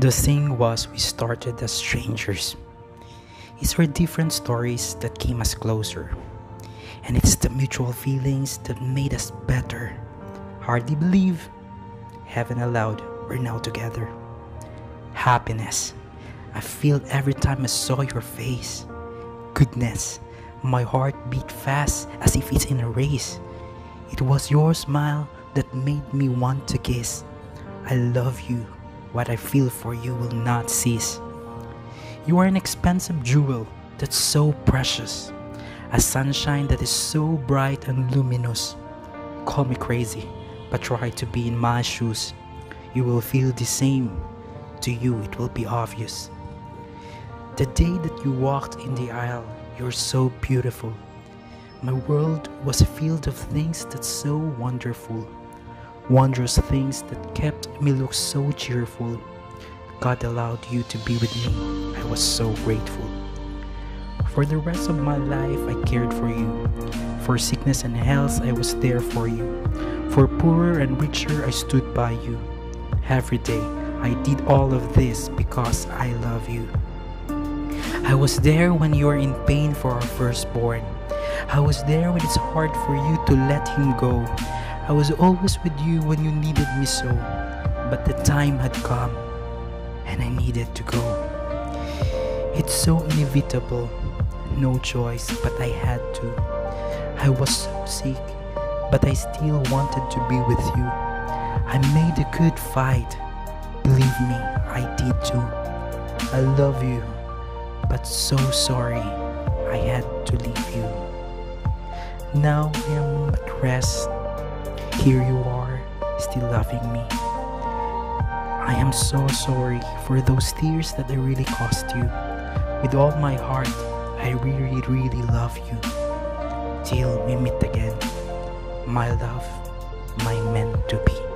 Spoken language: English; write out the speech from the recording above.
The thing was, we started as strangers. It's our different stories that came us closer. And it's the mutual feelings that made us better. Hardly believe, heaven allowed, we're now together. Happiness, I feel every time I saw your face. Goodness, my heart beat fast as if it's in a race. It was your smile that made me want to kiss. I love you, what I feel for you will not cease. You are an expensive jewel that's so precious. A sunshine that is so bright and luminous. Call me crazy, but try to be in my shoes. You will feel the same. To you, it will be obvious. The day that you walked in the aisle, you're so beautiful. My world was a field of things that's so wonderful. Wondrous things that kept me look so cheerful. God allowed you to be with me. I was so grateful. For the rest of my life, I cared for you. For sickness and health, I was there for you. For poorer and richer, I stood by you. Every day, I did all of this because I love you. I was there when you were in pain for our firstborn. I was there when it's hard for you to let him go. I was always with you when you needed me so. But the time had come, and I needed to go. It's so inevitable, no choice, but I had to. I was so sick, but I still wanted to be with you. I made a good fight, believe me, I did too. I love you, but so sorry, I had to leave you. Now I am at rest, here you are, still loving me. I am so sorry for those tears that I really cost you. With all my heart, I really, really love you. Till we meet again, my love, my meant to be.